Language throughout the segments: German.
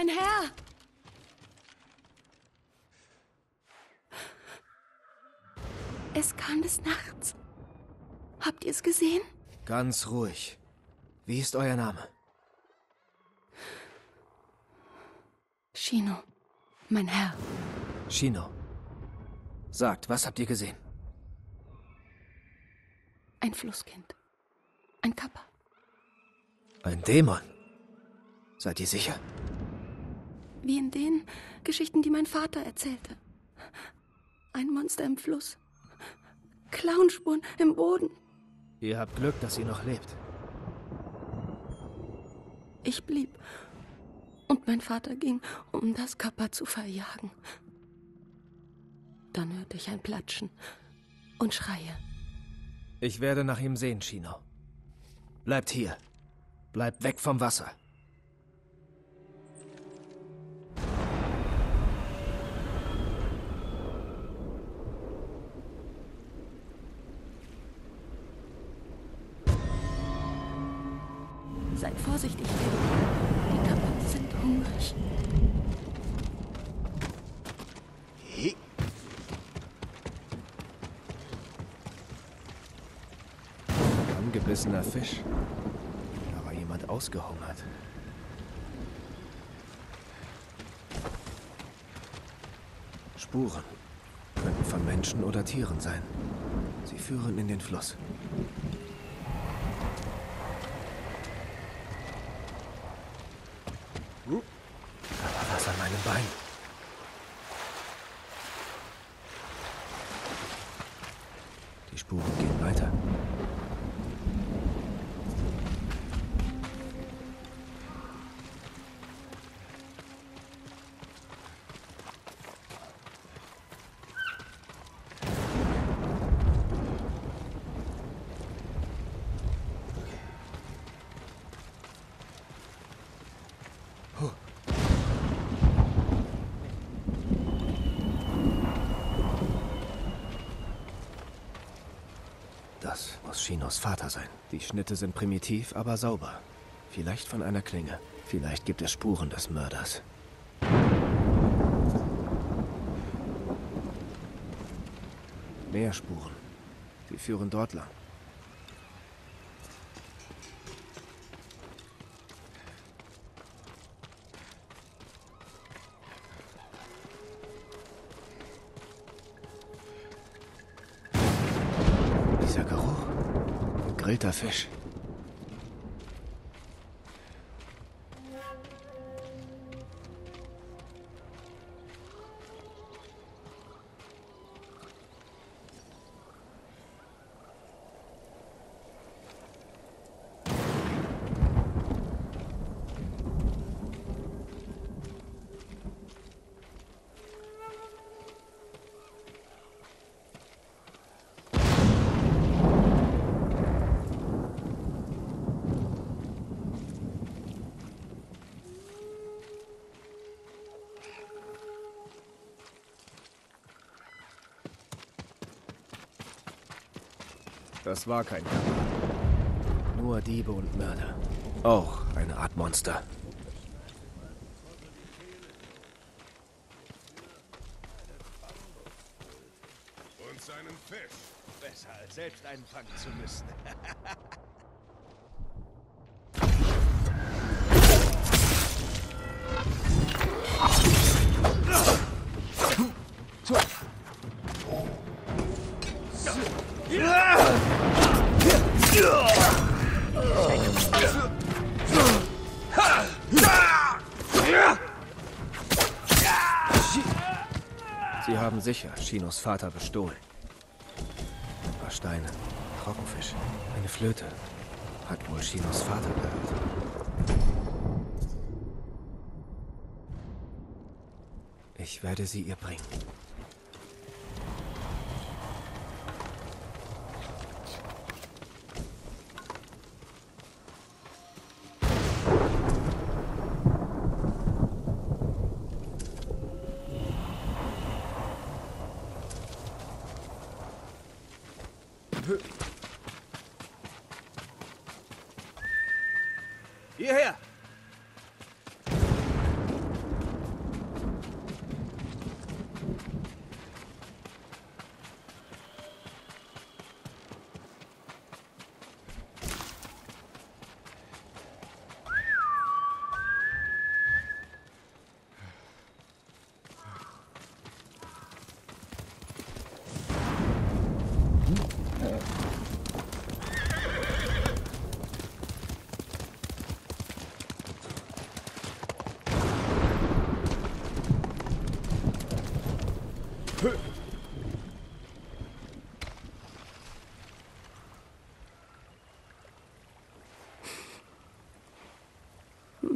mein Herr! Es kam des Nachts. Habt ihr es gesehen? Ganz ruhig. Wie ist euer Name? Shino, mein Herr. Shino. Sagt, was habt ihr gesehen? Ein Flusskind. Ein Kappa. Ein Dämon? Seid ihr sicher? Wie in den Geschichten, die mein Vater erzählte. Ein Monster im Fluss. Klauenspuren im Boden. Ihr habt Glück, dass ihr noch lebt. Ich blieb. Und mein Vater ging, um das Kappa zu verjagen. Dann hörte ich ein Platschen und Schreie. Ich werde nach ihm sehen, Shino. Bleibt hier. Bleibt weg vom Wasser. Seid vorsichtig, die Kappa sind hungrig. Angebissener Fisch. Da war jemand ausgehungert. Spuren könnten von Menschen oder Tieren sein. Sie führen in den Fluss. Aber was an meinem Bein? Die Spuren gehen weiter. Das muss Shinos Vater sein. Die Schnitte sind primitiv, aber sauber. Vielleicht von einer Klinge. Vielleicht gibt es Spuren des Mörders. Mehr Spuren. Sie führen dort lang. Alter Fisch. Das war kein Kappa. Nur Diebe und Mörder. Auch eine Art Monster. Und seinen Fisch. Besser als selbst einen fangen zu müssen. Sie haben sicher Shinos Vater bestohlen. Ein paar Steine, Trockenfisch, eine Flöte. Hat wohl Shinos Vater gehört. Ich werde sie ihr bringen. Hierher!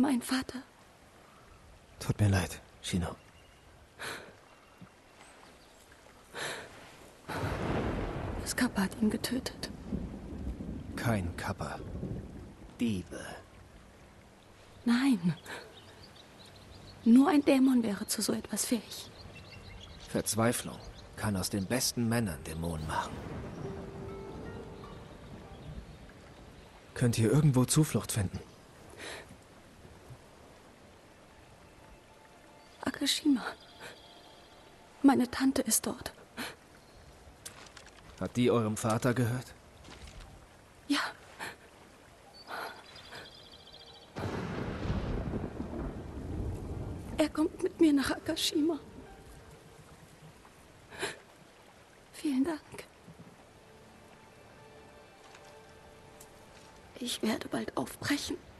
mein Vater. Tut mir leid, Shino. Das Kappa hat ihn getötet. Kein Kappa. Diebe. Nein. Nur ein Dämon wäre zu so etwas fähig. Verzweiflung kann aus den besten Männern Dämonen machen. Könnt ihr irgendwo Zuflucht finden? Akashima. Meine Tante ist dort. Hat die eurem Vater gehört? Ja. Er kommt mit mir nach Akashima. Vielen Dank. Ich werde bald aufbrechen.